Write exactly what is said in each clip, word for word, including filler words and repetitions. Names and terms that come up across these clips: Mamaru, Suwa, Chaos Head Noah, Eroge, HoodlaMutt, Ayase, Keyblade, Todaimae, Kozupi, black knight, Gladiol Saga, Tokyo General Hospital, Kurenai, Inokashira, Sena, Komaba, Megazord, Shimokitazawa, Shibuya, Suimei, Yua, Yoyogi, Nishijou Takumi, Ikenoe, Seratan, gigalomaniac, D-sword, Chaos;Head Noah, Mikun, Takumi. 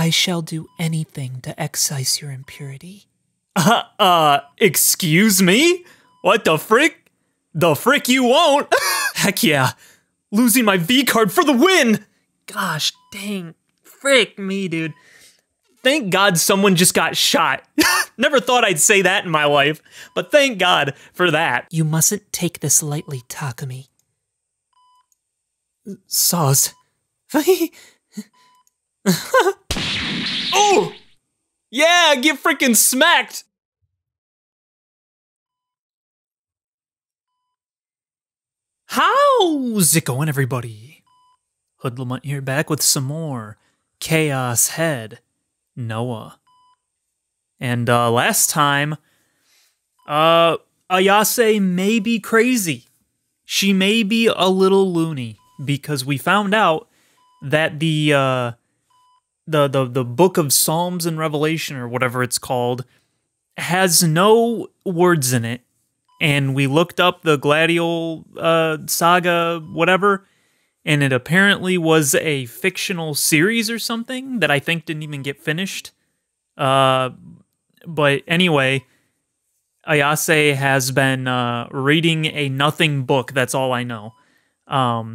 I shall do anything to excise your impurity. Uh, uh, excuse me? What the frick? The frick you won't? Heck yeah. Losing my V-card for the win! Gosh dang. Frick me, dude. Thank God someone just got shot. Never thought I'd say that in my life, but thank God for that. You mustn't take this lightly, Takumi. Saws. Oh! Yeah, get freaking smacked! How's it going, everybody? HoodlaMutt here, back with some more Chaos Head Noah. And uh, last time, uh, Ayase may be crazy. She may be a little loony, because we found out that the... Uh, The, the the book of Psalms and Revelation, or whatever it's called, has no words in it. And we looked up the Gladiol uh, Saga, whatever, and it apparently was a fictional series or something that I think didn't even get finished. Uh, but anyway, Ayase has been uh, reading a nothing book. That's all I know. Um...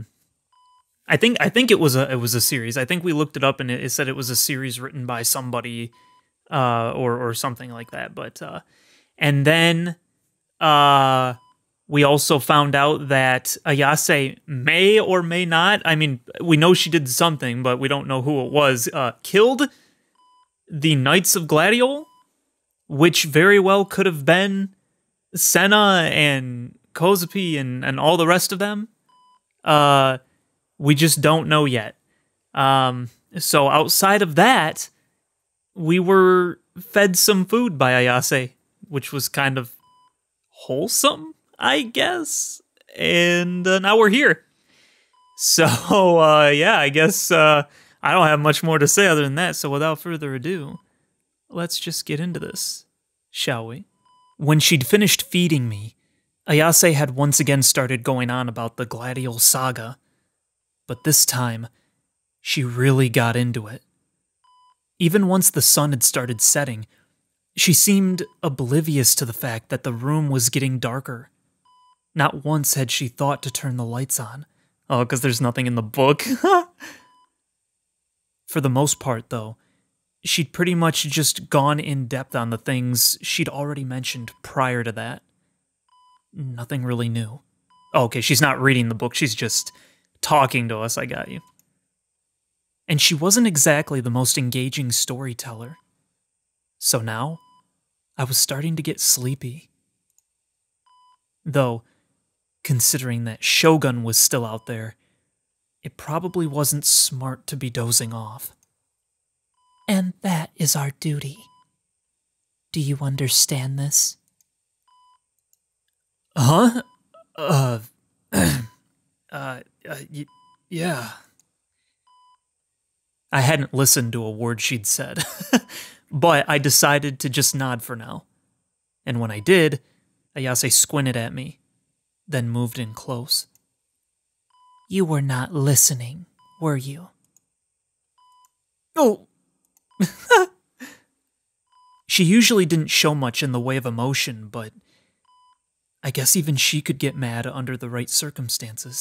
I think I think it was a it was a series. I think we looked it up and it, it said it was a series written by somebody, uh, or or something like that. But uh, and then uh, we also found out that Ayase may or may not. I mean, we know she did something, but we don't know who it was. Uh, killed the Knights of Gladiol, which very well could have been Sena and Kozupi and and all the rest of them. Uh. We just don't know yet. Um, so outside of that, we were fed some food by Ayase, which was kind of wholesome, I guess. And uh, now we're here. So, uh, yeah, I guess uh, I don't have much more to say other than that. So without further ado, let's just get into this, shall we? When she'd finished feeding me, Ayase had once again started going on about the Gladiol Saga. But this time, she really got into it. Even once the sun had started setting, she seemed oblivious to the fact that the room was getting darker. Not once had she thought to turn the lights on. Oh, because there's nothing in the book. For the most part, though, she'd pretty much just gone in depth on the things she'd already mentioned prior to that. Nothing really new. Oh, okay, she's not reading the book, she's just... talking to us, I got you. And she wasn't exactly the most engaging storyteller. So now, I was starting to get sleepy. Though, considering that Shogun was still out there, it probably wasn't smart to be dozing off. And that is our duty. Do you understand this? Huh? Uh... Uh, uh y yeah. I hadn't listened to a word she'd said, but I decided to just nod for now. And when I did, Ayase squinted at me, then moved in close. You were not listening, were you? No. Oh. She usually didn't show much in the way of emotion, but I guess even she could get mad under the right circumstances.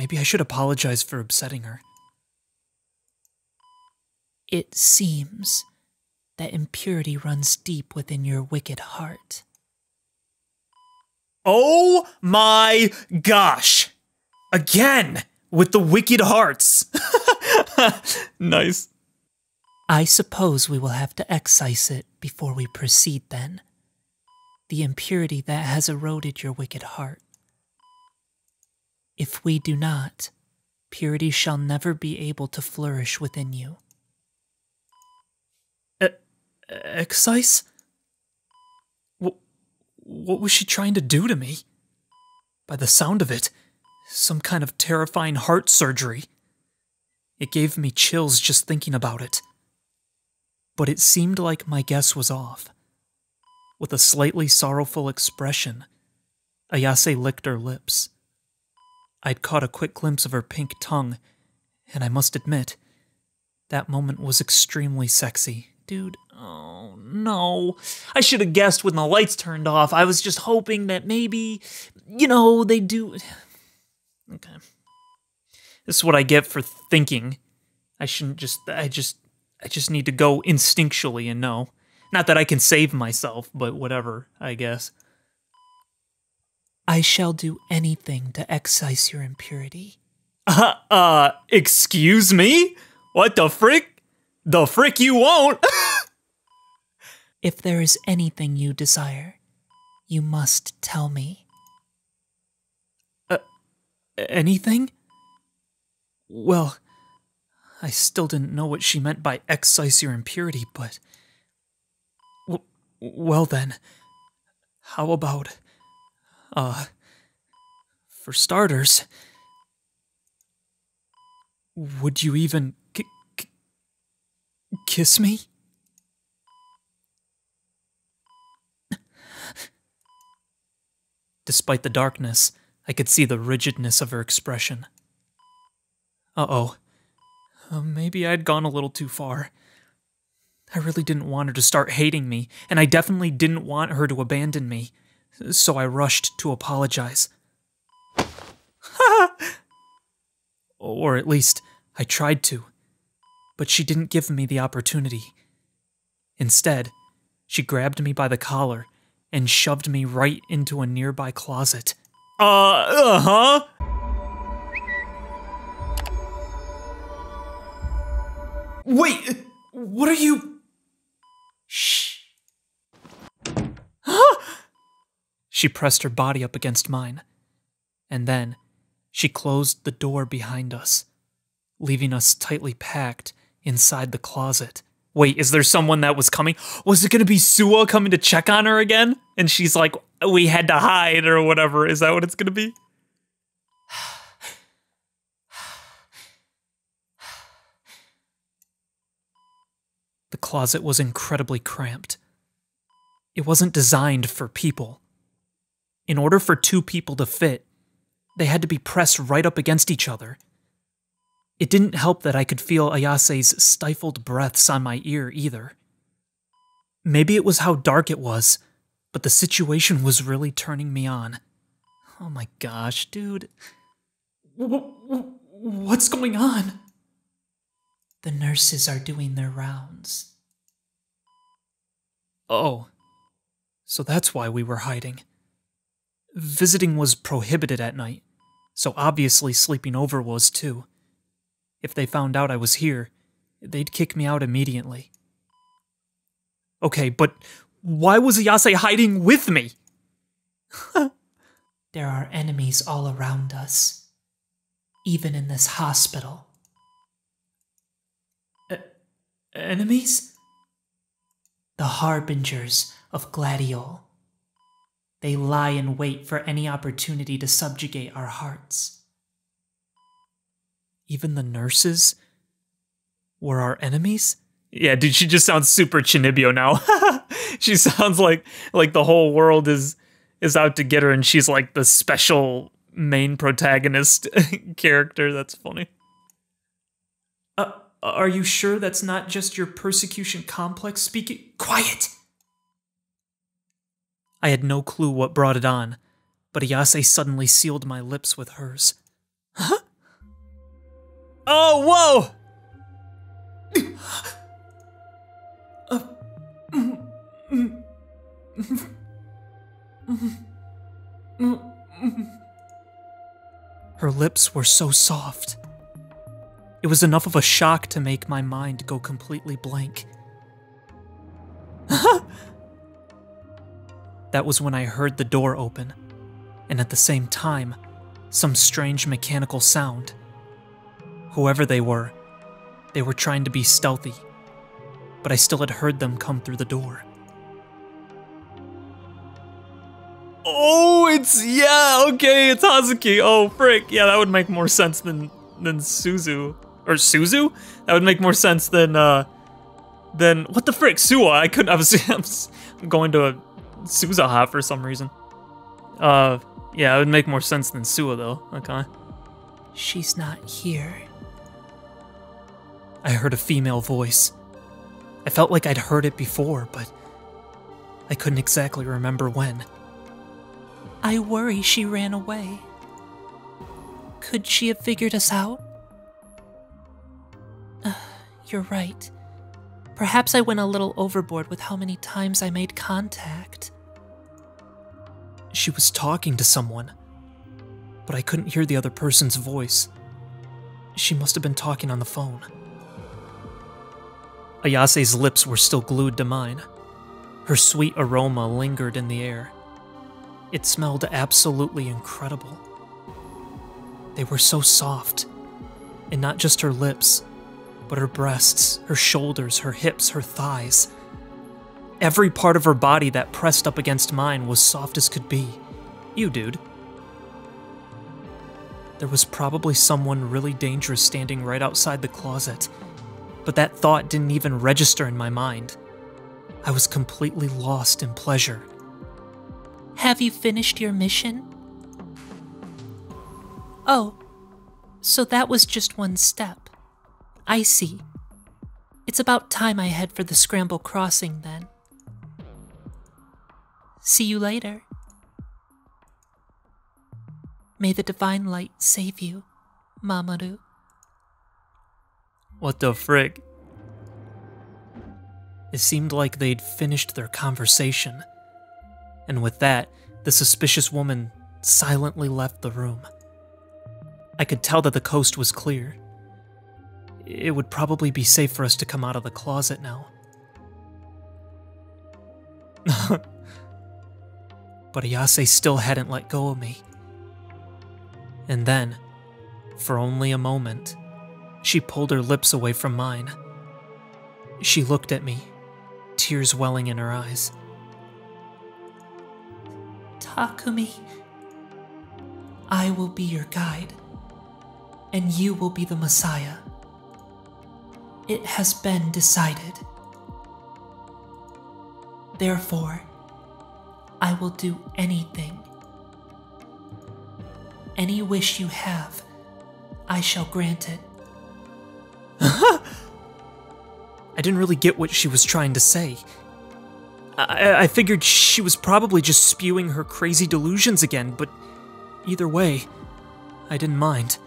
Maybe I should apologize for upsetting her. It seems that impurity runs deep within your wicked heart. Oh my gosh! Again, with the wicked hearts! Nice. I suppose we will have to excise it before we proceed then. The impurity that has eroded your wicked heart. If we do not, purity shall never be able to flourish within you. E excise? What, what was she trying to do to me? By the sound of it, some kind of terrifying heart surgery. It gave me chills just thinking about it. But it seemed like my guess was off. With a slightly sorrowful expression, Ayase licked her lips. I'd caught a quick glimpse of her pink tongue, and I must admit, That moment was extremely sexy. Dude, oh no. I should have guessed when the lights turned off. I was just hoping that maybe, you know, they do... Okay. This is what I get for thinking. I shouldn't just... I just... I just need to go instinctually and know. Not that I can save myself, but whatever, I guess. I shall do anything to excise your impurity. Uh, uh, excuse me? What the frick? The frick you won't! If there is anything you desire, you must tell me. Uh, anything? Well, I still didn't know what she meant by excise your impurity, but... W well then, how about... Uh, for starters... Would you even k k kiss me? Despite the darkness, I could see the rigidness of her expression. Uh-oh. Uh, maybe I'd gone a little too far. I really didn't want her to start hating me, and I definitely didn't want her to abandon me, so I rushed to apologize. Or at least, I tried to. But she didn't give me the opportunity. Instead, she grabbed me by the collar and shoved me right into a nearby closet. Uh, uh-huh? Wait, what are you... Shh. Huh? She pressed her body up against mine. And then, she closed the door behind us, leaving us tightly packed inside the closet. Wait, is there someone that was coming? Was it gonna be Suwa coming to check on her again? And she's like, we had to hide or whatever. Is that what it's gonna be? The closet was incredibly cramped. It wasn't designed for people. In order for two people to fit, they had to be pressed right up against each other. It didn't help that I could feel Ayase's stifled breaths on my ear either. Maybe it was how dark it was, but the situation was really turning me on. Oh my gosh, dude. What's going on? The nurses are doing their rounds. Oh, so that's why we were hiding. Visiting was prohibited at night, so obviously sleeping over was too. If they found out I was here, they'd kick me out immediately. Okay, but why was Ayase hiding with me? There are enemies all around us, even in this hospital. E- enemies? The harbingers of Gladiol. They lie in wait for any opportunity to subjugate our hearts. Even the nurses were our enemies? Yeah, dude, she just sounds super Chinibyo now. She sounds like like the whole world is is out to get her, and she's like the special main protagonist character. That's funny. Uh, are you sure that's not just your persecution complex speaking? Quiet! I had no clue what brought it on, but Ayase suddenly sealed my lips with hers. Huh? Oh, whoa! uh, mm, mm, mm, mm, mm, mm. Her lips were so soft. It was enough of a shock to make my mind go completely blank. That was when I heard the door open, and at the same time, some strange mechanical sound. Whoever they were, they were trying to be stealthy, but I still had heard them come through the door. Oh, it's, yeah, okay, it's Hazuki. Oh, frick. Yeah, that would make more sense than, than Suzu. Or Suzu? That would make more sense than, uh, than, what the frick, Suwa? I couldn't, I was, I'm going to a, Suzaha for some reason. Uh, yeah, it would make more sense than Suwa though, okay. She's not here. I I heard a female voice. I felt like I'd heard it before, but I couldn't exactly remember when. I worry she ran away. Could she have figured us out? Uh, you're right. Perhaps I went a little overboard with how many times I made contact. She was talking to someone, but I couldn't hear the other person's voice. She must have been talking on the phone. Ayase's lips were still glued to mine. Her sweet aroma lingered in the air. It smelled absolutely incredible. They were so soft, and not just her lips, but her breasts, her shoulders, her hips, her thighs. Every part of her body that pressed up against mine was soft as could be. You, dude. There was probably someone really dangerous standing right outside the closet, but that thought didn't even register in my mind. I was completely lost in pleasure. Have you finished your mission? Oh, so that was just one step. I see. It's about time I head for the Scramble Crossing, then. See you later. May the divine light save you, Mamaru. What the frick? It seemed like they'd finished their conversation. And with that, the suspicious woman silently left the room. I could tell that the coast was clear. It would probably be safe for us to come out of the closet now. But Ayase still hadn't let go of me. And then, for only a moment, she pulled her lips away from mine. She looked at me, tears welling in her eyes. Takumi, I will be your guide, and you will be the Messiah. It has been decided. Therefore, I will do anything. Any wish you have, I shall grant it. I didn't really get what she was trying to say. I, I figured she was probably just spewing her crazy delusions again, but either way, I didn't mind.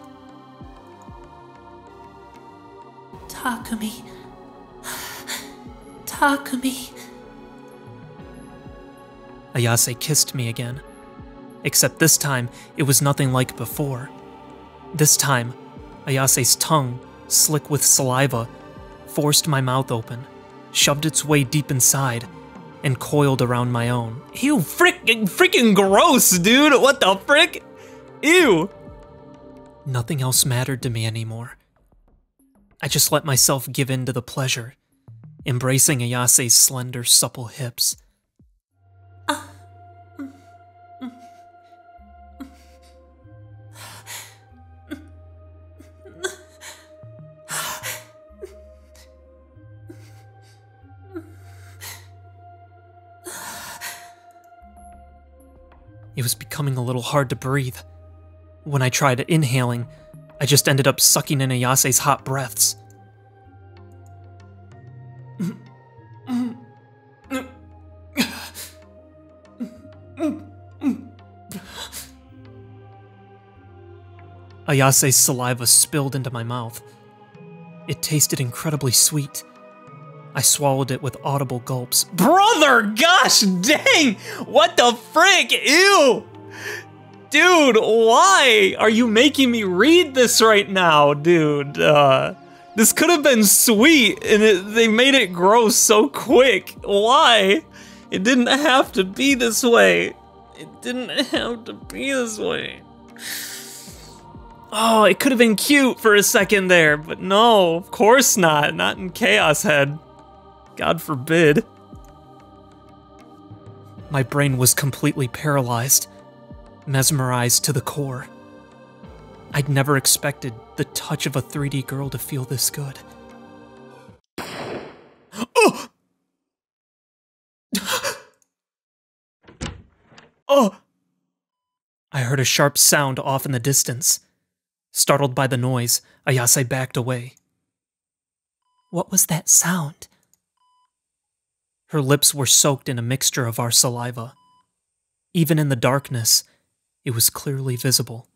Takumi. Takumi. Ayase kissed me again. Except this time, it was nothing like before. This time, Ayase's tongue, slick with saliva, forced my mouth open, shoved its way deep inside, and coiled around my own. Ew, frickin' freaking gross, dude! What the frick? Ew! Nothing else mattered to me anymore. I just let myself give in to the pleasure, embracing Ayase's slender, supple hips. It was becoming a little hard to breathe. When I tried inhaling, I just ended up sucking in Ayase's hot breaths. Ayase's saliva spilled into my mouth. It tasted incredibly sweet. I swallowed it with audible gulps. Brother, gosh dang! What the frick? Ew! Dude, why are you making me read this right now, dude? Uh, this could have been sweet, and it, they made it gross so quick. Why? It didn't have to be this way. It didn't have to be this way. Oh, it could have been cute for a second there, but no, of course not. Not in Chaos Head. God forbid. My brain was completely paralyzed, mesmerized to the core. I'd never expected the touch of a three D girl to feel this good. Oh! Oh! I heard a sharp sound off in the distance. Startled by the noise, Ayase backed away. What was that sound? Her lips were soaked in a mixture of our saliva. Even in the darkness, it was clearly visible.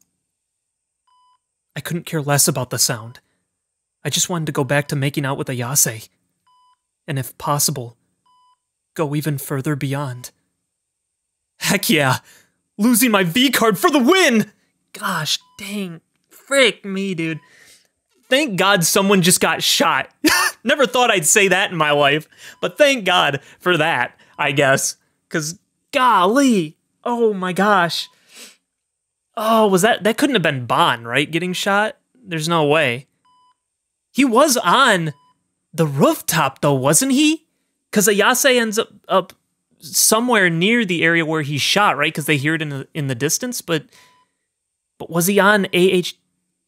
I couldn't care less about the sound. I just wanted to go back to making out with Ayase. And if possible, go even further beyond. Heck yeah! Losing my V-card for the win! Gosh dang. Frick me, dude. Thank God someone just got shot. Never thought I'd say that in my life. But thank God for that, I guess. Because, golly. Oh my gosh. Oh, was that... That couldn't have been Bon, right? Getting shot? There's no way. He was on the rooftop, though, wasn't he? Because Ayase ends up, up somewhere near the area where he shot, right? Because they hear it in the, in the distance, but... But was he on A H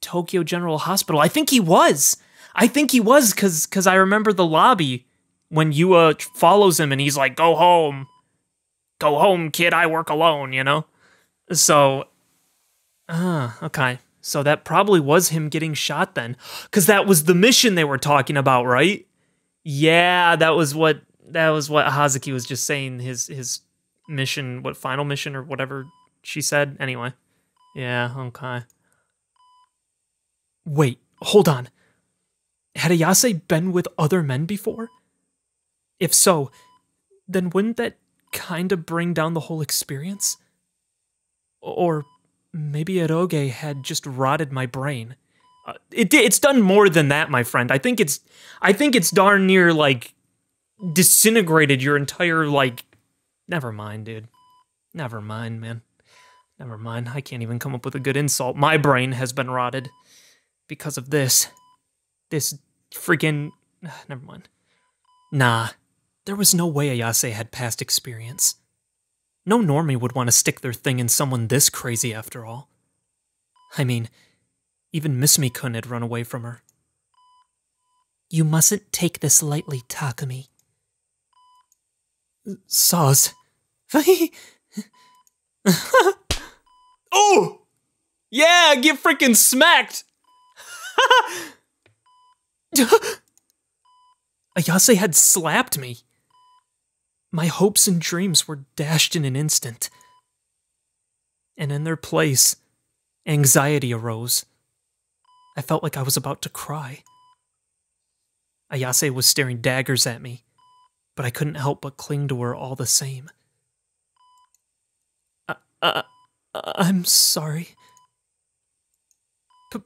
Tokyo General Hospital? I think he was. I think he was, because because I remember the lobby when Yua follows him and he's like, go home. Go home, kid. I work alone, you know? So, uh, okay. So that probably was him getting shot then, because that was the mission they were talking about, right? Yeah, that was what that was what Hazuki was just saying, his, his mission, what, final mission or whatever she said. Anyway. Yeah, okay. Wait, hold on. Had Ayase been with other men before? If so, then wouldn't that kind of bring down the whole experience? Or maybe Eroge had just rotted my brain. Uh, it it's done more than that, my friend. I think it's I think it's darn near like disintegrated your entire like. Never mind, dude. Never mind, man. Never mind, I can't even come up with a good insult. My brain has been rotted because of this. This freaking... Ugh, never mind. Nah, there was no way Ayase had past experience. No normie would want to stick their thing in someone this crazy after all. I mean, even Miss Mikun had run away from her. You mustn't take this lightly, Takumi. Saws. Oh! Yeah, get freaking smacked! Ayase had slapped me. My hopes and dreams were dashed in an instant. And in their place, anxiety arose. I felt like I was about to cry. Ayase was staring daggers at me, but I couldn't help but cling to her all the same. Uh... uh I'm sorry. P-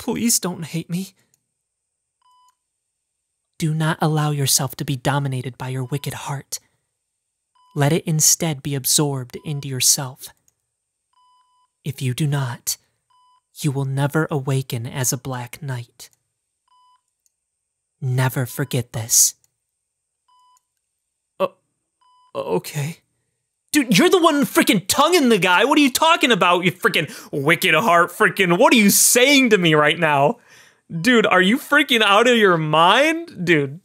please don't hate me. Do not allow yourself to be dominated by your wicked heart. Let it instead be absorbed into yourself. If you do not, you will never awaken as a black knight. Never forget this. Uh, okay. Dude, you're the one freaking tonguing the guy. What are you talking about, you freaking wicked heart freaking? What are you saying to me right now? Dude, are you freaking out of your mind? Dude,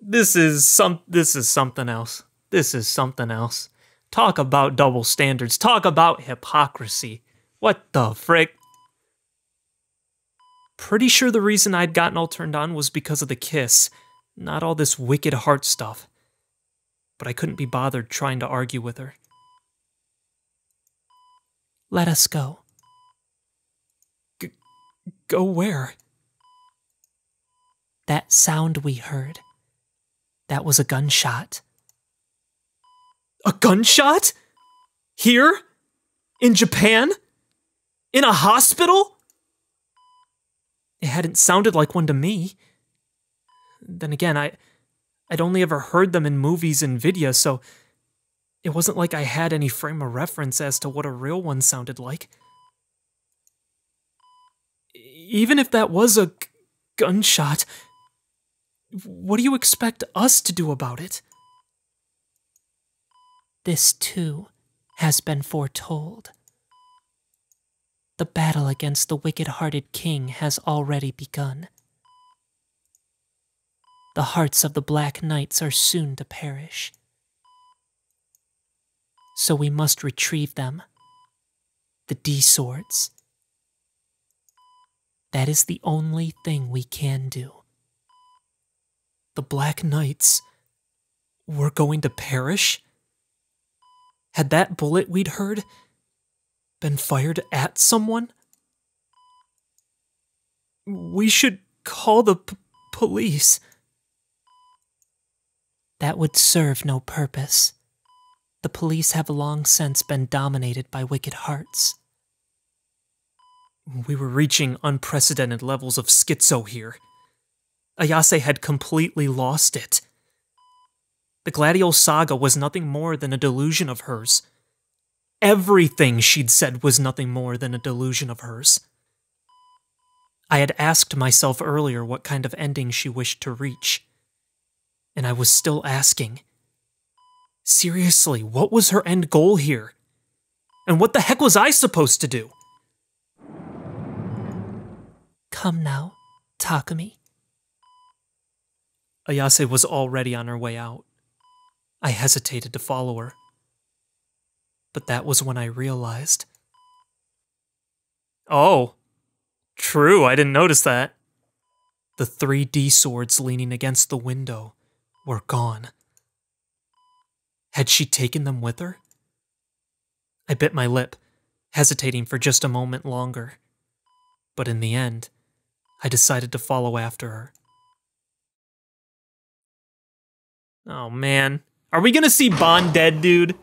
this is some. This is something else. This is something else. Talk about double standards. Talk about hypocrisy. What the frick? Pretty sure the reason I'd gotten all turned on was because of the kiss, not all this wicked heart stuff. But I couldn't be bothered trying to argue with her. Let us go. G- go where? That sound we heard. That was a gunshot. A gunshot? Here? In Japan? In a hospital? It hadn't sounded like one to me. Then again, I... I'd only ever heard them in movies and video, so it wasn't like I had any frame of reference as to what a real one sounded like. Even if that was a gunshot, what do you expect us to do about it? This too has been foretold. The battle against the wicked-hearted king has already begun. The hearts of the black knights are soon to perish. So we must retrieve them. The D-swords. That is the only thing we can do. the Black Knights were going to perish? Had that bullet we'd heard been fired at someone? We should call the p- police. That would serve no purpose. The police have long since been dominated by wicked hearts. We were reaching unprecedented levels of schizo here. Ayase had completely lost it. The Gladiol Saga was nothing more than a delusion of hers. Everything she'd said was nothing more than a delusion of hers. I had asked myself earlier what kind of ending she wished to reach. And I was still asking. Seriously, what was her end goal here? And what the heck was I supposed to do? Come now, Takumi. Ayase was already on her way out. I hesitated to follow her. But that was when I realized. Oh, true, I didn't notice that. The three D-swords leaning against the window were gone. Had she taken them with her? I bit my lip, hesitating for just a moment longer. But in the end, I decided to follow after her. Oh, man. Are we gonna see Bond dead, dude?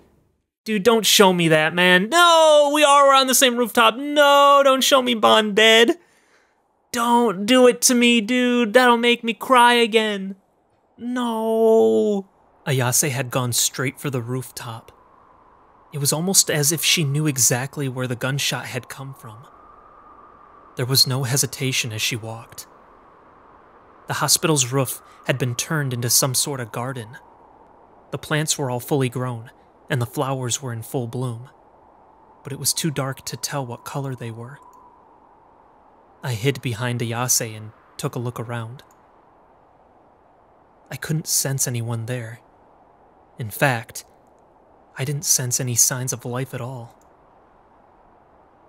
Dude, don't show me that, man. No, we all were on the same rooftop. No, don't show me Bond dead. Don't do it to me, dude. That'll make me cry again. No. Ayase had gone straight for the rooftop. It was almost as if she knew exactly where the gunshot had come from. There was no hesitation as she walked. The hospital's roof had been turned into some sort of garden. The plants were all fully grown, and the flowers were in full bloom, but it was too dark to tell what color they were. I hid behind Ayase and took a look around. I couldn't sense anyone there. In fact, I didn't sense any signs of life at all.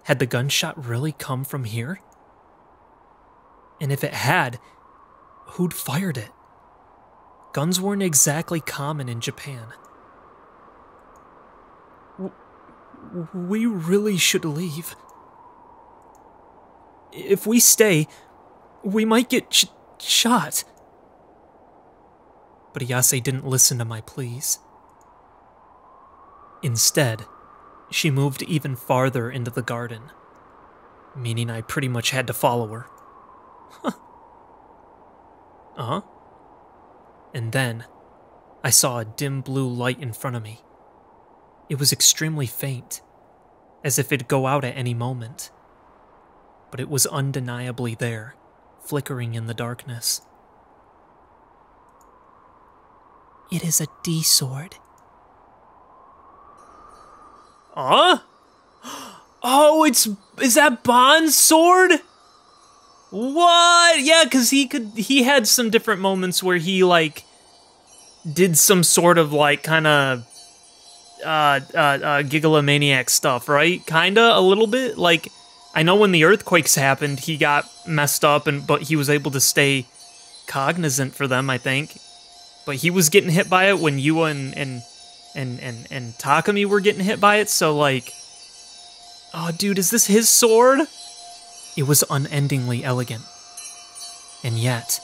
Had the gunshot really come from here? And if it had, who'd fired it? Guns weren't exactly common in Japan. W- we really should leave. If we stay, we might get sh- shot. But Ayase didn't listen to my pleas. Instead, she moved even farther into the garden, meaning I pretty much had to follow her. Huh. Uh-huh. And then, I saw a dim blue light in front of me. It was extremely faint, as if it'd go out at any moment. But it was undeniably there, flickering in the darkness. It is a D-sword. Huh? Oh, it's... is that Bond's sword? What? Yeah, because he could... he had some different moments where he, like, did some sort of, like, kind of... Uh, uh, uh, gigalomaniac stuff, right? Kinda, a little bit? Like, I know when the earthquakes happened, he got messed up, and but he was able to stay cognizant for them, I think. But he was getting hit by it when Yua and, and, and, and, and Takumi were getting hit by it, so like... Oh, dude, is this his sword? It was unendingly elegant. And yet,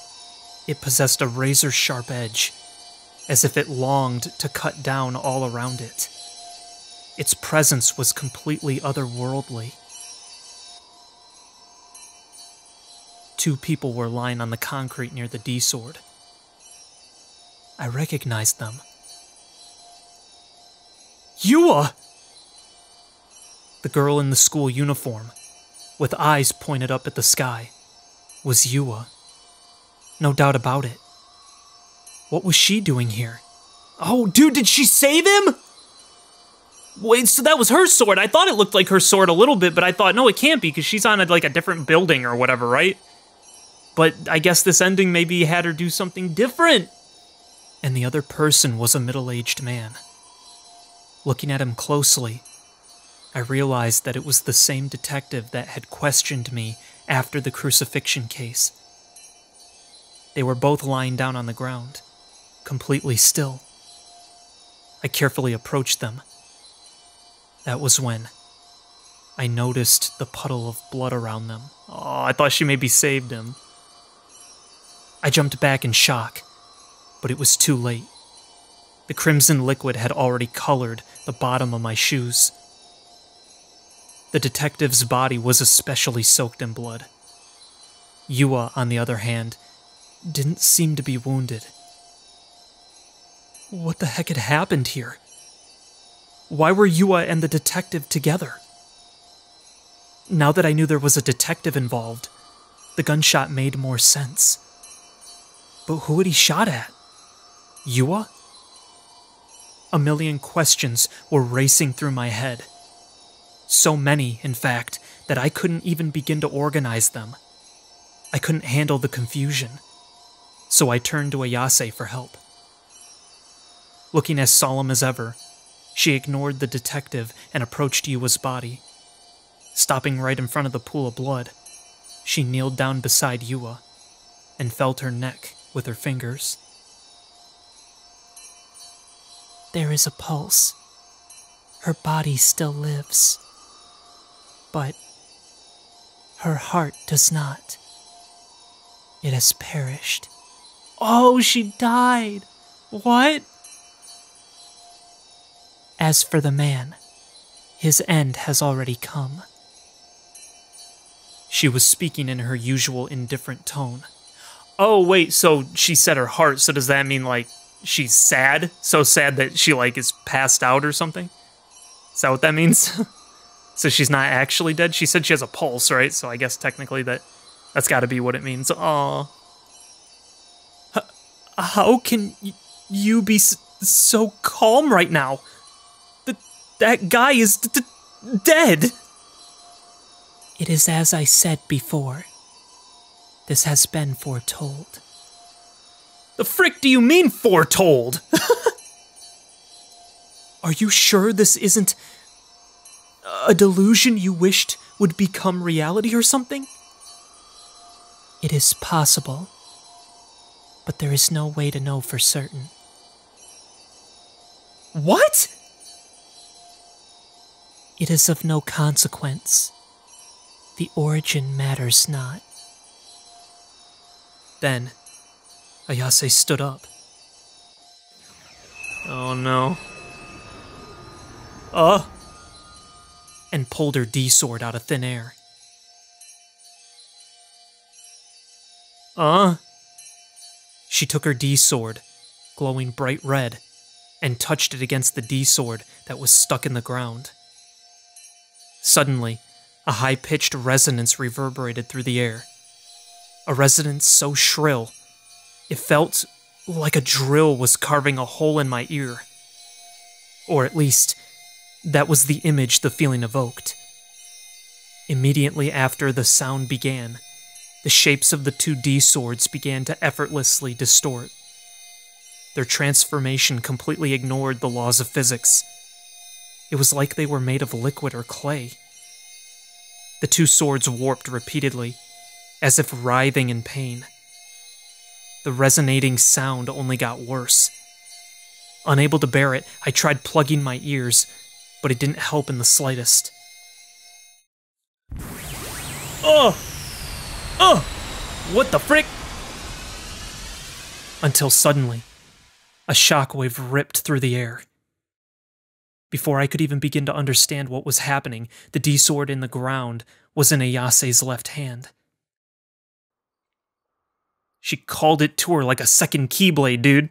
it possessed a razor-sharp edge, as if it longed to cut down all around it. Its presence was completely otherworldly. Two people were lying on the concrete near the D-sword. I recognized them. Yua! The girl in the school uniform, with eyes pointed up at the sky, was Yua. No doubt about it. What was she doing here? Oh, dude, did she save him? Wait, so that was her sword. I thought it looked like her sword a little bit, but I thought, no, it can't be, because she's on, a, like, a different building or whatever, right? But I guess this ending maybe had her do something different. And the other person was a middle-aged man. Looking at him closely, I realized that it was the same detective that had questioned me after the crucifixion case. They were both lying down on the ground, completely still. I carefully approached them. That was when I noticed the puddle of blood around them. Oh, I thought she maybe saved him. I jumped back in shock, but it was too late. The crimson liquid had already colored the bottom of my shoes. The detective's body was especially soaked in blood. Yua, on the other hand, didn't seem to be wounded. What the heck had happened here? Why were Yua and the detective together? Now that I knew there was a detective involved, the gunshot made more sense. But who had he shot at? Yua? A million questions were racing through my head. So many, in fact, that I couldn't even begin to organize them. I couldn't handle the confusion, so I turned to Ayase for help. Looking as solemn as ever, she ignored the detective and approached Yua's body. Stopping right in front of the pool of blood, she kneeled down beside Yua and felt her neck with her fingers. There is a pulse. Her body still lives, but her heart does not. It has perished. Oh, she died! What? As for the man, his end has already come. She was speaking in her usual indifferent tone. Oh, wait, so she said her heart, so does that mean, like, she's sad? So sad that she, like, is passed out or something? Is that what that means? So she's not actually dead? She said she has a pulse, right? So I guess technically that... That's gotta be what it means. Aww. H how can y you be s so calm right now? Th that guy is d d dead! It is as I said before. This has been foretold. The frick do you mean foretold? Are you sure this isn't a delusion you wished would become reality or something? It is possible, but there is no way to know for certain. What? It is of no consequence. The origin matters not. Then, Ayase stood up. Oh no. Uh! And pulled her D-sword out of thin air. Uh? She took her D-sword, glowing bright red, and touched it against the D-sword that was stuck in the ground. Suddenly, a high-pitched resonance reverberated through the air. A resonance so shrill, it felt like a drill was carving a hole in my ear. Or at least, that was the image the feeling evoked. Immediately after the sound began, the shapes of the two D-swords began to effortlessly distort. Their transformation completely ignored the laws of physics. It was like they were made of liquid or clay. The two swords warped repeatedly, as if writhing in pain. The resonating sound only got worse. Unable to bear it, I tried plugging my ears, but it didn't help in the slightest. Ugh! Oh! What the frick? Until suddenly, a shockwave ripped through the air. Before I could even begin to understand what was happening, the D-sword in the ground was in Ayase's left hand. She called it to her like a second Keyblade, dude.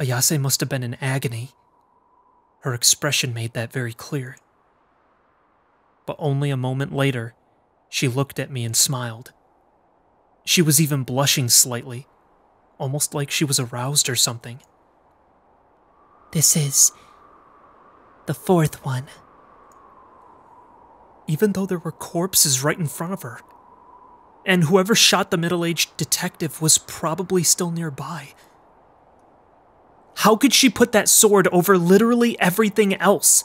Ayase must have been in agony. Her expression made that very clear. But only a moment later, she looked at me and smiled. She was even blushing slightly, almost like she was aroused or something. This is the fourth one. Even though there were corpses right in front of her, and whoever shot the middle-aged detective was probably still nearby. How could she put that sword over literally everything else?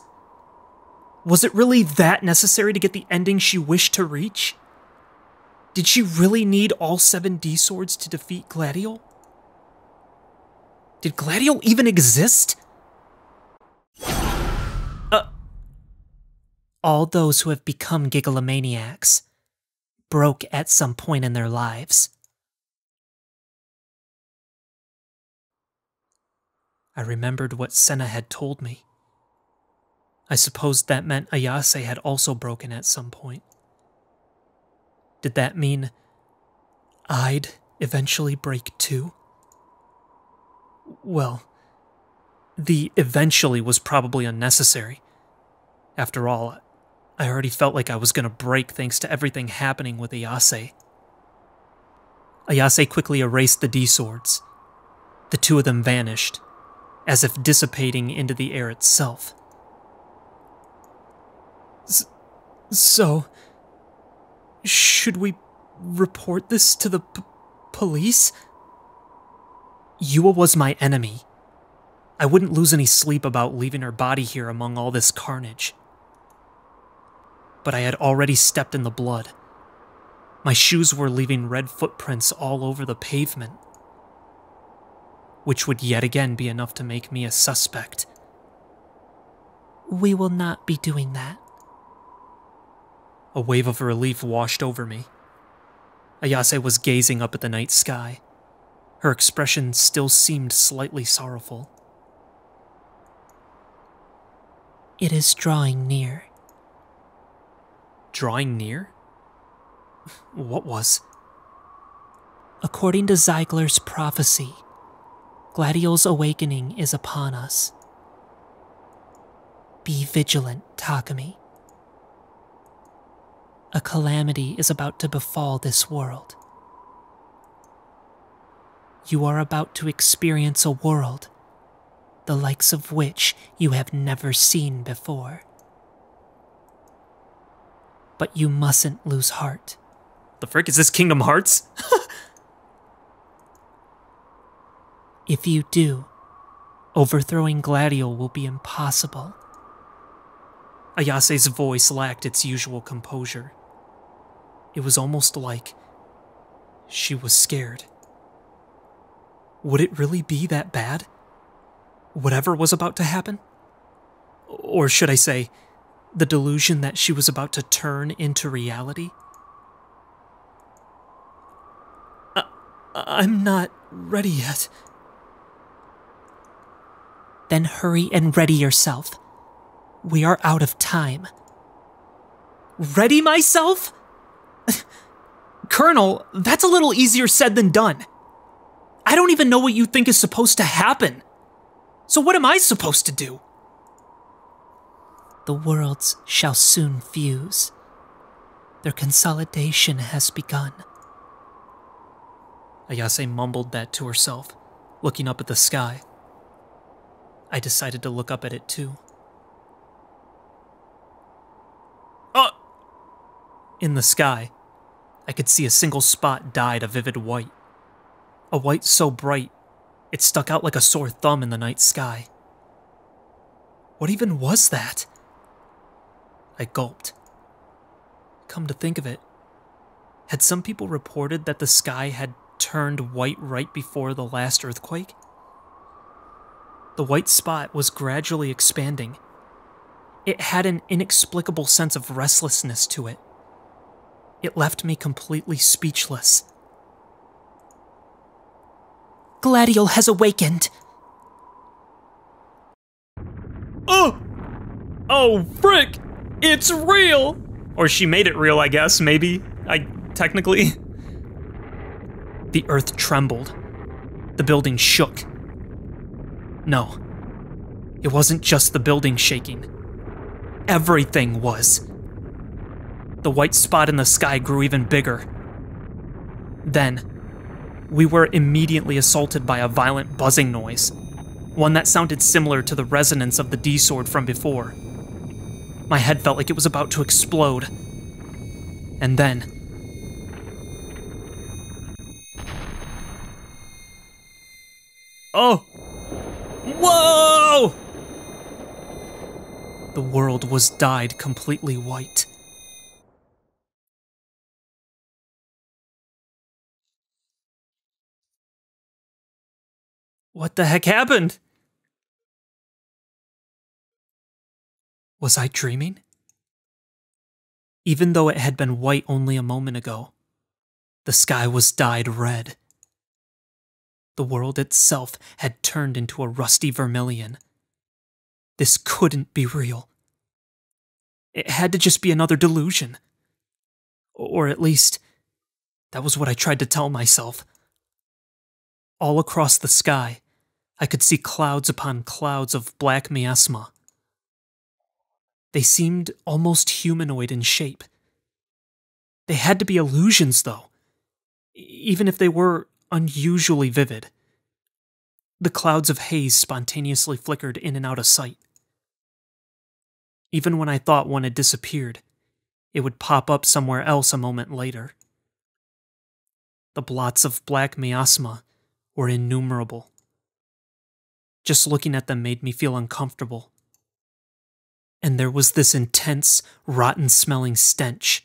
Was it really that necessary to get the ending she wished to reach? Did she really need all seven D-swords to defeat Gladiol? Did Gladiol even exist? Uh, all those who have become gigalomaniacs broke at some point in their lives. I remembered what Sena had told me. I supposed that meant Ayase had also broken at some point. Did that mean I'd eventually break too? Well, the eventually was probably unnecessary. After all, I already felt like I was going to break thanks to everything happening with Ayase. Ayase quickly erased the D-swords. The two of them vanished, as if dissipating into the air itself. S- so... Should we report this to the p- police? Yua was my enemy. I wouldn't lose any sleep about leaving her body here among all this carnage. But I had already stepped in the blood. My shoes were leaving red footprints all over the pavement, which would yet again be enough to make me a suspect. We will not be doing that. A wave of relief washed over me. Ayase was gazing up at the night sky. Her expression still seemed slightly sorrowful. It is drawing near. Drawing near? What was? According to Zeigler's prophecy, Gladiol's awakening is upon us. Be vigilant, Takumi. A calamity is about to befall this world. You are about to experience a world, the likes of which you have never seen before. But you mustn't lose heart. The frick, is this Kingdom Hearts? If you do, overthrowing Gladiol will be impossible. Ayase's voice lacked its usual composure. It was almost like she was scared. Would it really be that bad? Whatever was about to happen? Or should I say, the delusion that she was about to turn into reality? I I'm not ready yet. Then hurry and ready yourself. We are out of time. Ready myself? Colonel, that's a little easier said than done. I don't even know what you think is supposed to happen. So what am I supposed to do? The worlds shall soon fuse. Their consolidation has begun. Ayase mumbled that to herself, looking up at the sky. I decided to look up at it too. Uh, in the sky, I could see a single spot dyed a vivid white. A white so bright, it stuck out like a sore thumb in the night sky. What even was that? I gulped. Come to think of it, had some people reported that the sky had turned white right before the last earthquake? The white spot was gradually expanding. It had an inexplicable sense of restlessness to it. It left me completely speechless. Gladiol has awakened. Oh! Oh, frick! It's real! Or she made it real, I guess, maybe. I... technically. The earth trembled. The building shook. No. It wasn't just the building shaking. Everything was. The white spot in the sky grew even bigger. Then, we were immediately assaulted by a violent buzzing noise, one that sounded similar to the resonance of the D-sword from before. My head felt like it was about to explode. And then... Oh! Whoa! The world was dyed completely white. What the heck happened? Was I dreaming? Even though it had been white only a moment ago, the sky was dyed red. The world itself had turned into a rusty vermilion. This couldn't be real. It had to just be another delusion. Or at least, that was what I tried to tell myself. All across the sky, I could see clouds upon clouds of black miasma. They seemed almost humanoid in shape. They had to be illusions, though, even if they were unusually vivid. The clouds of haze spontaneously flickered in and out of sight. Even when I thought one had disappeared, it would pop up somewhere else a moment later. The blots of black miasma were innumerable. Just looking at them made me feel uncomfortable. And there was this intense, rotten-smelling stench.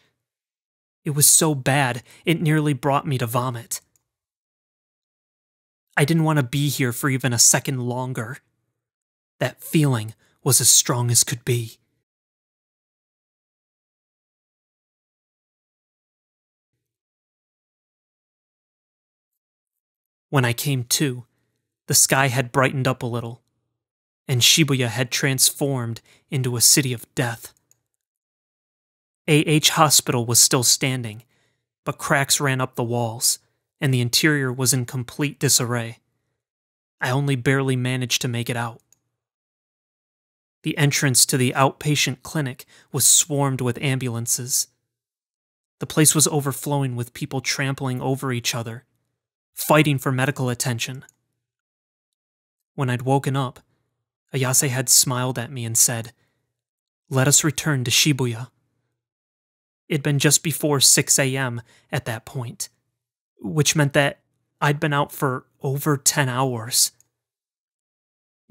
It was so bad, it nearly brought me to vomit. I didn't want to be here for even a second longer. That feeling was as strong as could be. When I came to, the sky had brightened up a little, and Shibuya had transformed into a city of death. A H Hospital was still standing, but cracks ran up the walls, and the interior was in complete disarray. I only barely managed to make it out. The entrance to the outpatient clinic was swarmed with ambulances. The place was overflowing with people trampling over each other, fighting for medical attention. When I'd woken up, Ayase had smiled at me and said, "Let us return to Shibuya." It'd been just before six a m at that point, which meant that I'd been out for over ten hours.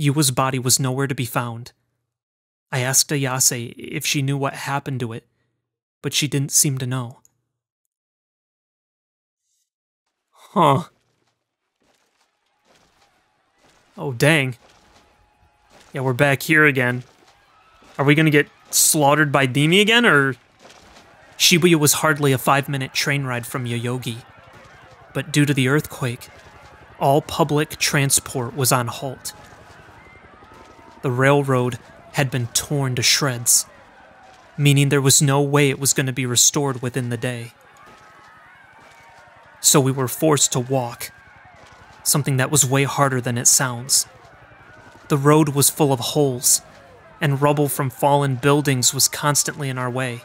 Yua's body was nowhere to be found. I asked Ayase if she knew what happened to it, but she didn't seem to know. Huh. Oh, dang. Yeah, we're back here again. Are we gonna get slaughtered by Demi again, or...? Shibuya was hardly a five-minute train ride from Yoyogi, but due to the earthquake, all public transport was on halt. The railroad had been torn to shreds, meaning there was no way it was going to be restored within the day. So we were forced to walk, something that was way harder than it sounds. The road was full of holes, and rubble from fallen buildings was constantly in our way.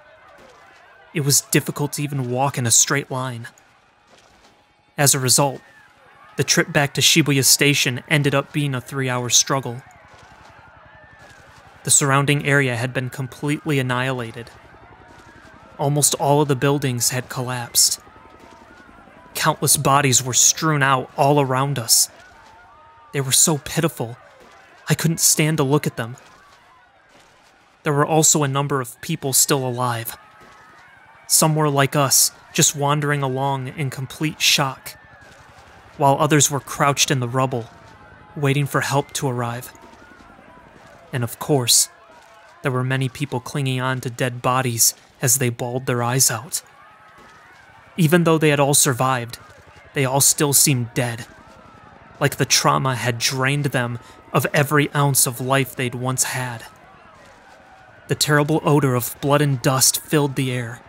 It was difficult to even walk in a straight line. As a result, the trip back to Shibuya Station ended up being a three-hour struggle. The surrounding area had been completely annihilated. Almost all of the buildings had collapsed. Countless bodies were strewn out all around us. They were so pitiful, I couldn't stand to look at them. There were also a number of people still alive. Some were like us, just wandering along in complete shock, while others were crouched in the rubble, waiting for help to arrive. And of course, there were many people clinging on to dead bodies as they bawled their eyes out. Even though they had all survived, they all still seemed dead, like the trauma had drained them of every ounce of life they'd once had. The terrible odor of blood and dust filled the air,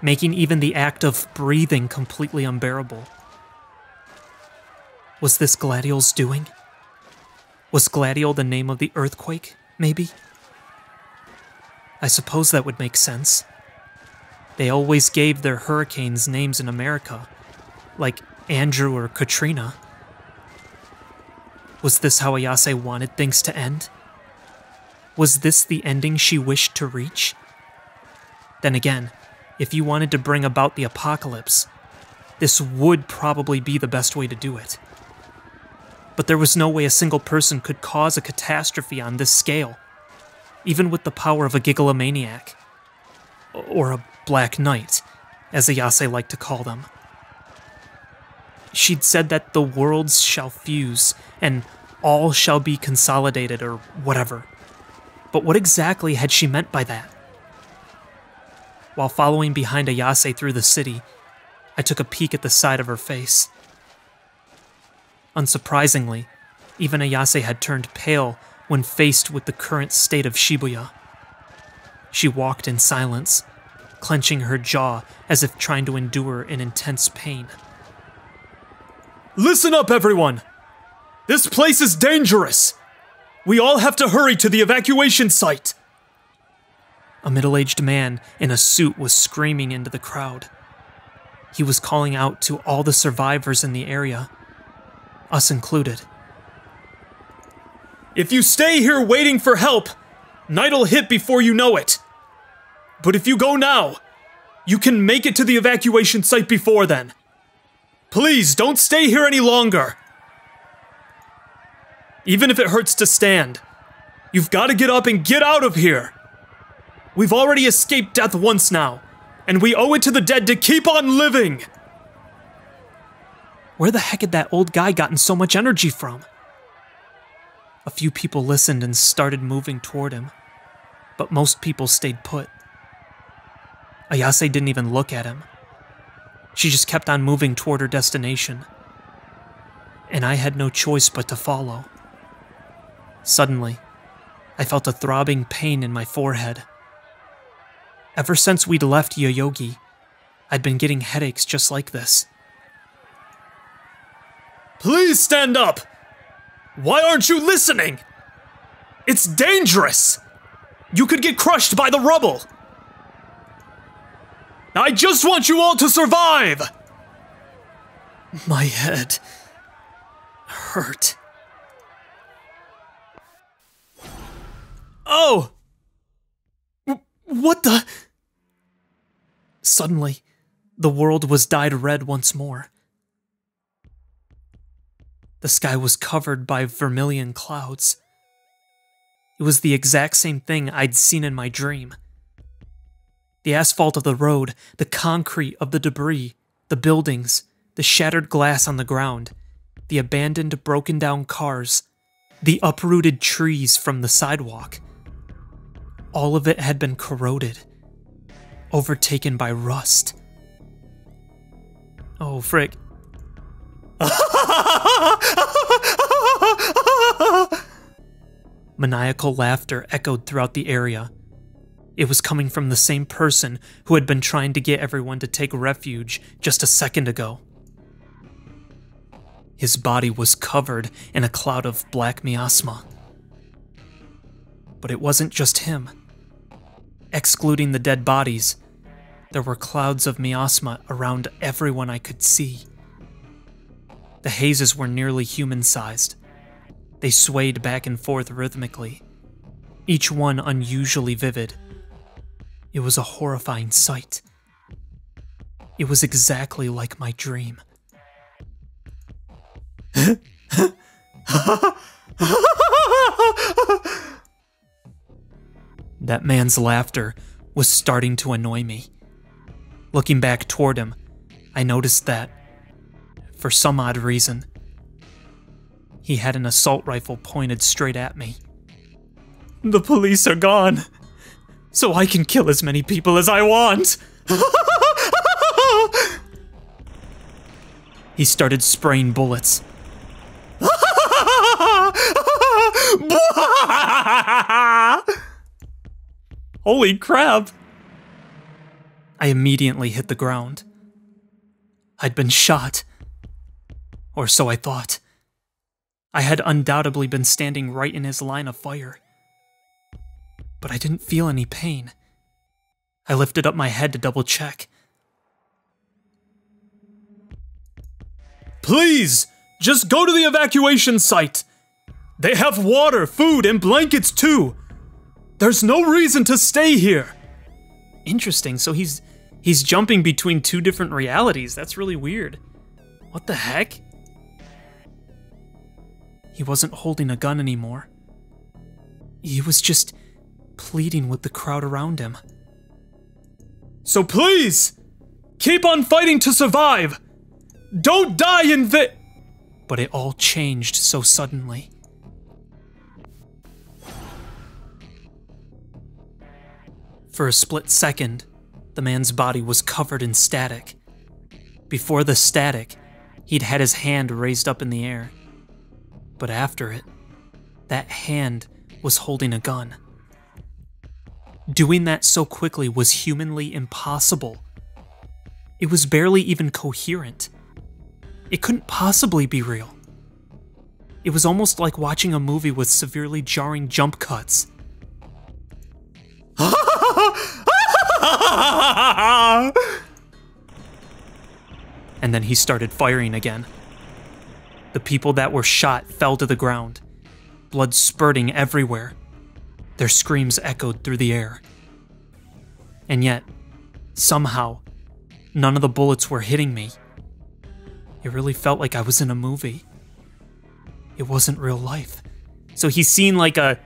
making even the act of breathing completely unbearable. Was this Gladiol's doing? Was Gladiol the name of the earthquake, maybe? I suppose that would make sense. They always gave their hurricanes names in America, like Andrew or Katrina. Was this how Ayase wanted things to end? Was this the ending she wished to reach? Then again, if you wanted to bring about the apocalypse, this would probably be the best way to do it. But there was no way a single person could cause a catastrophe on this scale, even with the power of a gigalomaniac. Or a black knight, as Ayase liked to call them. She'd said that the worlds shall fuse, and all shall be consolidated, or whatever. But what exactly had she meant by that? While following behind Ayase through the city, I took a peek at the side of her face. Unsurprisingly, even Ayase had turned pale when faced with the current state of Shibuya. She walked in silence, clenching her jaw as if trying to endure an intense pain. Listen up, everyone! This place is dangerous! We all have to hurry to the evacuation site! A middle-aged man in a suit was screaming into the crowd. He was calling out to all the survivors in the area, us included. If you stay here waiting for help, night'll hit before you know it. But if you go now, you can make it to the evacuation site before then. Please, don't stay here any longer. Even if it hurts to stand, you've got to get up and get out of here. We've already escaped death once now, and we owe it to the dead to keep on living! Where the heck had that old guy gotten so much energy from? A few people listened and started moving toward him, but most people stayed put. Ayase didn't even look at him. She just kept on moving toward her destination, and I had no choice but to follow. Suddenly, I felt a throbbing pain in my forehead. Ever since we'd left Yoyogi, I'd been getting headaches just like this. Please stand up! Why aren't you listening? It's dangerous! You could get crushed by the rubble! I just want you all to survive! My head hurt. Oh! What the? Suddenly, the world was dyed red once more. The sky was covered by vermilion clouds. It was the exact same thing I'd seen in my dream. The asphalt of the road, the concrete of the debris, the buildings, the shattered glass on the ground, the abandoned, broken-down cars, the uprooted trees from the sidewalk. All of it had been corroded, overtaken by rust. Oh, frick. Maniacal laughter echoed throughout the area. It was coming from the same person who had been trying to get everyone to take refuge just a second ago. His body was covered in a cloud of black miasma. But it wasn't just him. Excluding the dead bodies, there were clouds of miasma around everyone I could see. The hazes were nearly human-sized. They swayed back and forth rhythmically, each one unusually vivid. It was a horrifying sight. It was exactly like my dream. That man's laughter was starting to annoy me. Looking back toward him, I noticed that, for some odd reason, he had an assault rifle pointed straight at me. The police are gone, so I can kill as many people as I want! He started spraying bullets. Holy crap! I immediately hit the ground. I'd been shot. Or so I thought. I had undoubtedly been standing right in his line of fire. But I didn't feel any pain. I lifted up my head to double check. Please, just go to the evacuation site. They have water, food, and blankets too. There's no reason to stay here. Interesting, so he's he's jumping between two different realities. That's really weird. What the heck? He wasn't holding a gun anymore. He was just pleading with the crowd around him. So please, keep on fighting to survive! Don't die in vain! But it all changed so suddenly. For a split second, the man's body was covered in static. Before the static, he'd had his hand raised up in the air. But after it, that hand was holding a gun. Doing that so quickly was humanly impossible. It was barely even coherent. It couldn't possibly be real. It was almost like watching a movie with severely jarring jump cuts. And then he started firing again. The people that were shot fell to the ground, blood spurting everywhere. Their screams echoed through the air. And yet, somehow, none of the bullets were hitting me. It really felt like I was in a movie. It wasn't real life. So he's seen like a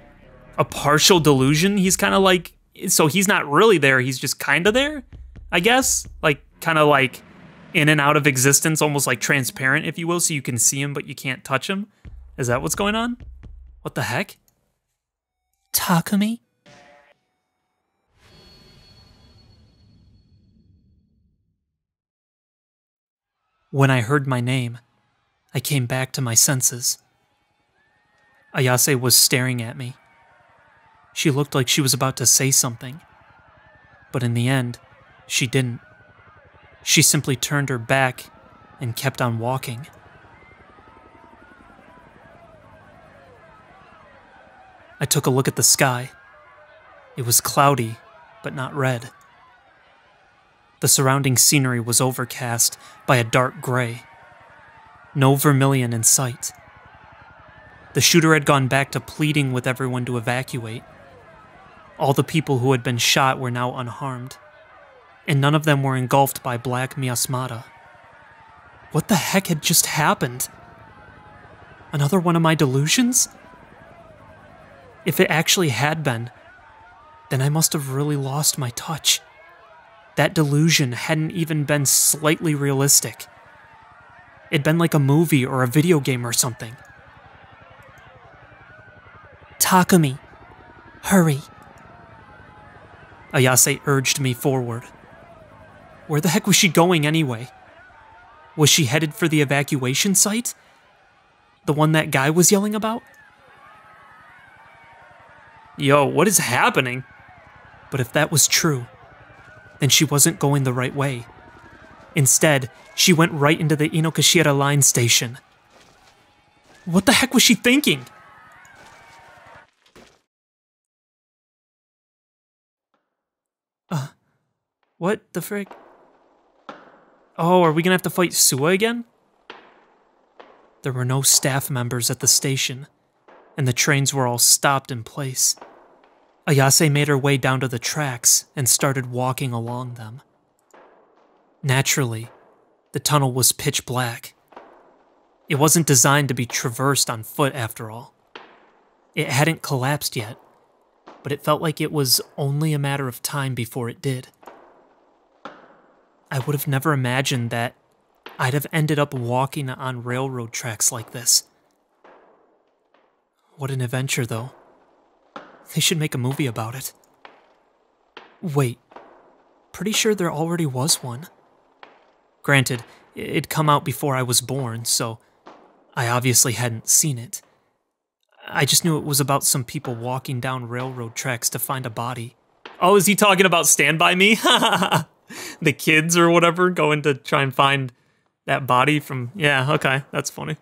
a partial delusion. He's kind of like, so he's not really there, he's just kind of there, I guess? Like, kind of like in and out of existence, almost like transparent, if you will, so you can see him, but you can't touch him? Is that what's going on? What the heck? Takumi? When I heard my name, I came back to my senses. Ayase was staring at me. She looked like she was about to say something. But in the end, she didn't. She simply turned her back and kept on walking. I took a look at the sky. It was cloudy, but not red. The surrounding scenery was overcast by a dark gray. No vermilion in sight. The shooter had gone back to pleading with everyone to evacuate. All the people who had been shot were now unharmed, and none of them were engulfed by black miasmata. What the heck had just happened? Another one of my delusions? If it actually had been, then I must have really lost my touch. That delusion hadn't even been slightly realistic. It'd been like a movie or a video game or something. Takumi, hurry. Ayase urged me forward. Where the heck was she going anyway? Was she headed for the evacuation site? The one that guy was yelling about? Yo, what is happening? But if that was true, and she wasn't going the right way. Instead, she went right into the Inokashira line station. What the heck was she thinking? Uh, what the frick? Oh, are we gonna have to fight Suwa again? There were no staff members at the station, and the trains were all stopped in place. Ayase made her way down to the tracks and started walking along them. Naturally, the tunnel was pitch black. It wasn't designed to be traversed on foot after all. It hadn't collapsed yet, but it felt like it was only a matter of time before it did. I would have never imagined that I'd have ended up walking on railroad tracks like this. What an adventure, though. They should make a movie about it. Wait, pretty sure there already was one. Granted, it'd come out before I was born, so I obviously hadn't seen it. I just knew it was about some people walking down railroad tracks to find a body. Oh, is he talking about Stand By Me? The kids or whatever going to try and find that body from... Yeah, okay, that's funny.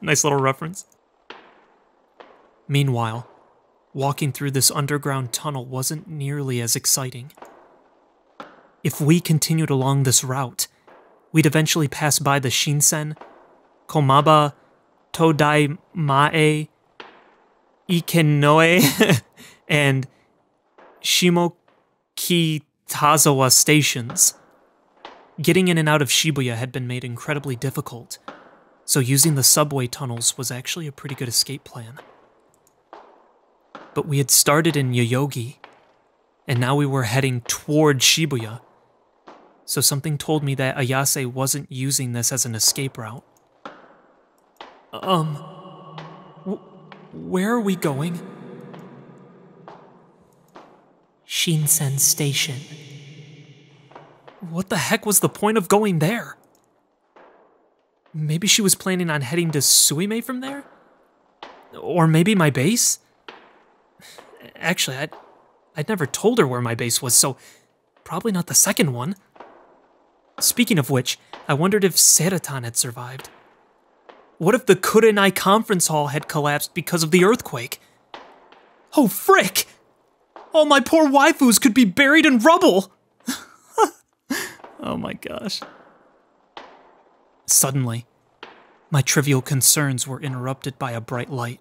Nice little reference. Meanwhile, walking through this underground tunnel wasn't nearly as exciting. If we continued along this route, we'd eventually pass by the Shinsen, Komaba, Todaimae, Ikenoe, and Shimokitazawa stations. Getting in and out of Shibuya had been made incredibly difficult, so using the subway tunnels was actually a pretty good escape plan. but we had started in Yoyogi, and now we were heading toward Shibuya. So something told me that Ayase wasn't using this as an escape route. Um, wh- where are we going? Shinsen Station. What the heck was the point of going there? Maybe she was planning on heading to Suimei from there? Or maybe my base? Actually, I'd, I'd never told her where my base was, so probably not the second one. Speaking of which, I wondered if Seratan had survived. What if the Kurenai Conference Hall had collapsed because of the earthquake? Oh, frick! All my poor waifus could be buried in rubble! Oh my gosh. Suddenly, my trivial concerns were interrupted by a bright light.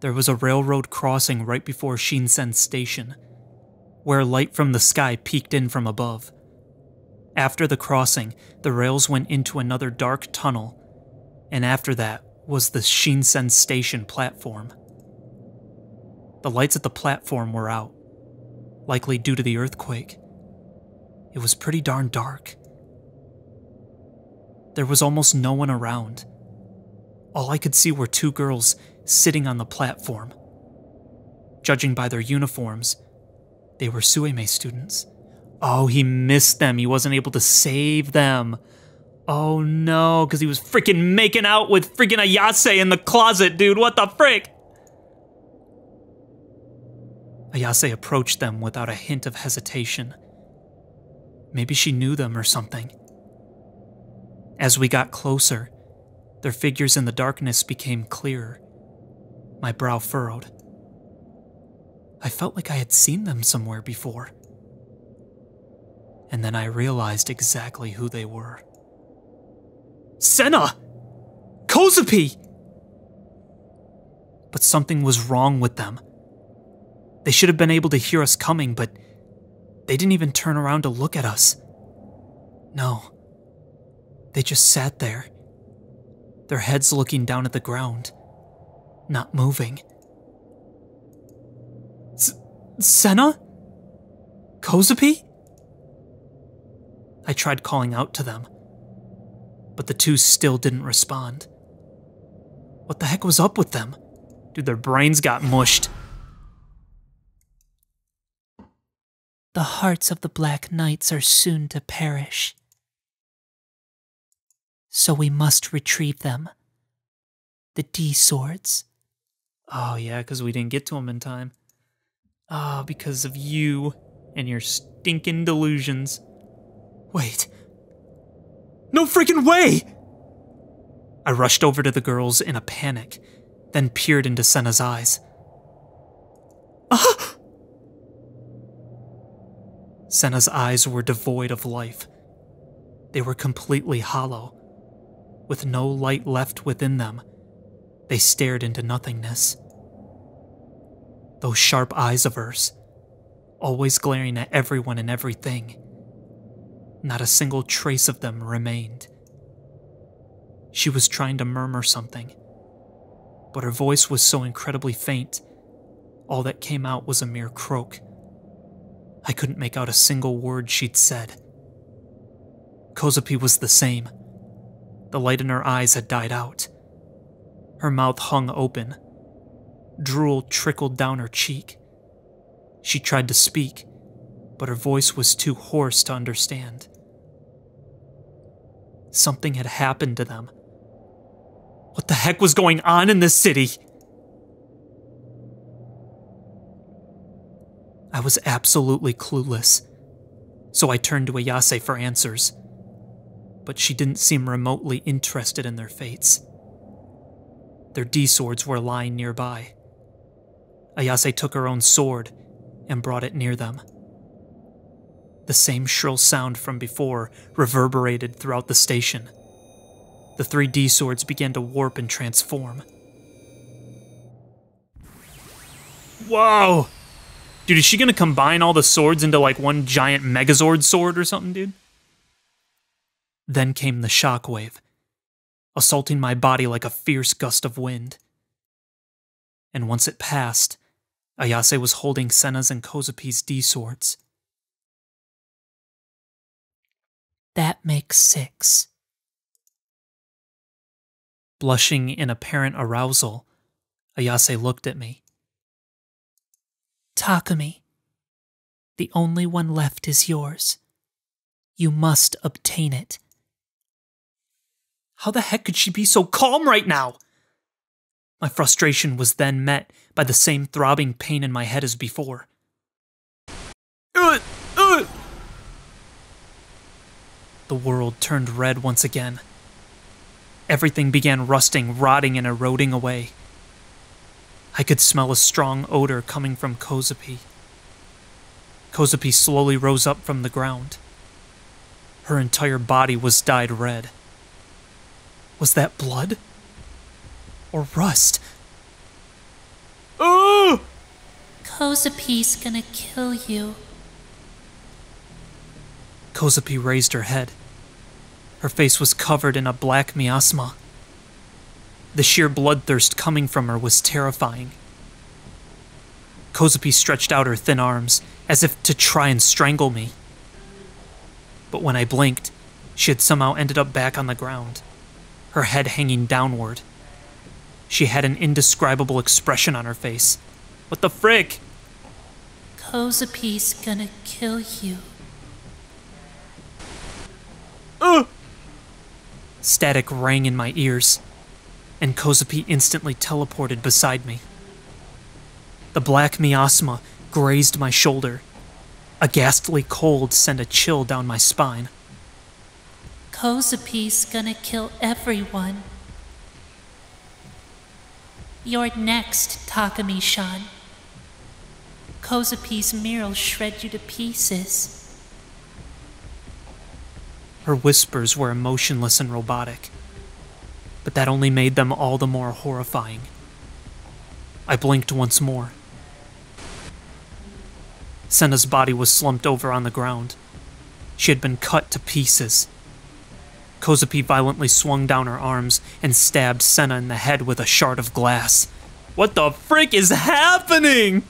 There was a railroad crossing right before Shinsen Station, where light from the sky peeked in from above. After the crossing, the rails went into another dark tunnel, and after that was the Shinsen Station platform. The lights at the platform were out, likely due to the earthquake. It was pretty darn dark. There was almost no one around. All I could see were two girls sitting on the platform. Judging by their uniforms, they were Suimei students. Oh, he missed them. He wasn't able to save them. Oh no, because he was freaking making out with freaking Ayase in the closet, dude. What the frick? Ayase approached them without a hint of hesitation. Maybe she knew them or something. As we got closer, their figures in the darkness became clearer. My brow furrowed. I felt like I had seen them somewhere before. And then I realized exactly who they were. Sena! Kozupi! But something was wrong with them. They should have been able to hear us coming, but they didn't even turn around to look at us. No. They just sat there, their heads looking down at the ground, not moving. S- Sena? Kozupi? I tried calling out to them, but the two still didn't respond. What the heck was up with them? Dude, their brains got mushed. The hearts of the Black Knights are soon to perish. So we must retrieve them. The D-swords. Oh yeah, because we didn't get to them in time. Oh, because of you and your stinking delusions. Wait. No freaking way! I rushed over to the girls in a panic, then peered into Sena's eyes. Ah! Sena's eyes were devoid of life. They were completely hollow. With no light left within them, they stared into nothingness. Those sharp eyes of hers, always glaring at everyone and everything. Not a single trace of them remained. She was trying to murmur something, but her voice was so incredibly faint, all that came out was a mere croak. I couldn't make out a single word she'd said. Kozupi was the same. The light in her eyes had died out. Her mouth hung open. Drool trickled down her cheek. She tried to speak, but her voice was too hoarse to understand. Something had happened to them. What the heck was going on in this city? I was absolutely clueless, so I turned to Ayase for answers, but she didn't seem remotely interested in their fates. Their D-swords were lying nearby. Ayase took her own sword and brought it near them. The same shrill sound from before reverberated throughout the station. The three D-swords began to warp and transform. Whoa! Dude, is she gonna combine all the swords into like one giant Megazord sword or something, dude? Then came the shockwave. assaulting my body like a fierce gust of wind. And once it passed, Ayase was holding Sena's and Kozupi's D-swords. That makes six. Blushing in apparent arousal, Ayase looked at me. Takumi, the only one left is yours. You must obtain it. How the heck could she be so calm right now? My frustration was then met by the same throbbing pain in my head as before. Uh, uh. The world turned red once again. Everything began rusting, rotting, and eroding away. I could smell a strong odor coming from Kozupi. Kozupi slowly rose up from the ground. Her entire body was dyed red. Was that blood? Or rust? Oh! Kozupi's gonna kill you. Kozupi raised her head. Her face was covered in a black miasma. The sheer bloodthirst coming from her was terrifying. Kozupi stretched out her thin arms, as if to try and strangle me. But when I blinked, she had somehow ended up back on the ground, her head hanging downward. She had an indescribable expression on her face. What the frick? Kozupi's gonna kill you. Uh! Static rang in my ears, and Kozupi instantly teleported beside me. The black miasma grazed my shoulder. A ghastly cold sent a chill down my spine. Kozupi's gonna kill everyone. You're next, Takumi-san. Kozupi's mirror'll shred you to pieces. Her whispers were emotionless and robotic, but that only made them all the more horrifying. I blinked once more. Sena's body was slumped over on the ground. She had been cut to pieces. Kozupi violently swung down her arms and stabbed Sena in the head with a shard of glass. What the frick is happening?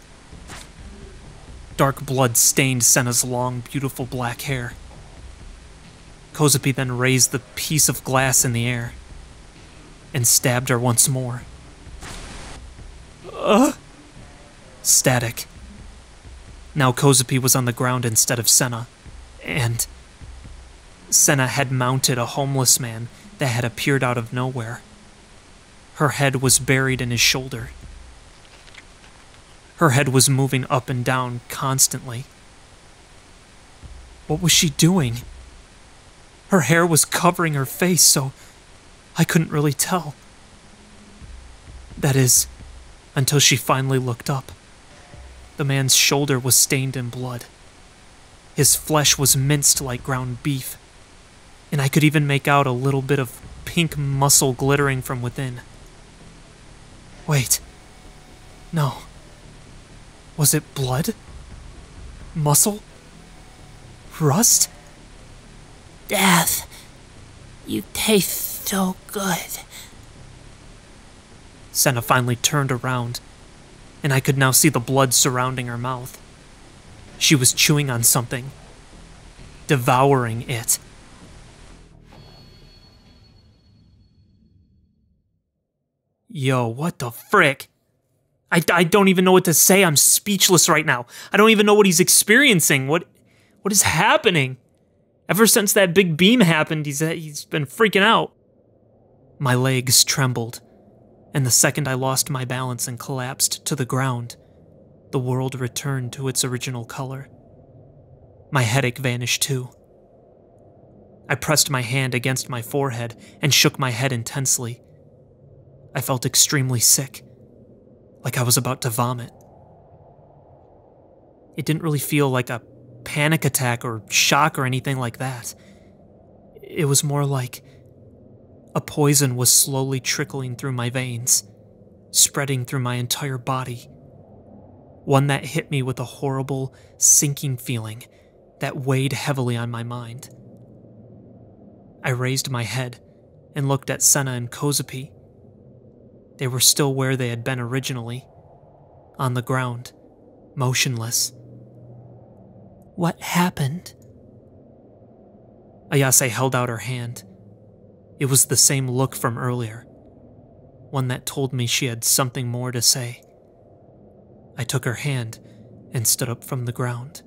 Dark blood stained Sena's long, beautiful black hair. Kozupi then raised the piece of glass in the air and stabbed her once more. Ugh! Static. Now Kozupi was on the ground instead of Sena, and Sena had mounted a homeless man that had appeared out of nowhere. Her head was buried in his shoulder. Her head was moving up and down constantly. What was she doing? Her hair was covering her face, so I couldn't really tell. That is, until she finally looked up. The man's shoulder was stained in blood. His flesh was minced like ground beef, and I could even make out a little bit of pink muscle glittering from within. Wait. No. Was it blood? Muscle? Rust? Death. You taste so good. Sena finally turned around, and I could now see the blood surrounding her mouth. She was chewing on something, devouring it. Yo, what the frick? I, I don't even know what to say. I'm speechless right now. I don't even know what he's experiencing. What, what is happening? Ever since that big beam happened, he's, he's been freaking out. My legs trembled, and the second I lost my balance and collapsed to the ground, the world returned to its original color. My headache vanished too. I pressed my hand against my forehead and shook my head intensely. I felt extremely sick, like I was about to vomit. It didn't really feel like a panic attack or shock or anything like that. It was more like a poison was slowly trickling through my veins, spreading through my entire body. One that hit me with a horrible, sinking feeling that weighed heavily on my mind. I raised my head and looked at Sena and Kozupi. They were still where they had been originally, on the ground, motionless. What happened? Ayase held out her hand. It was the same look from earlier, one that told me she had something more to say. I took her hand and stood up from the ground.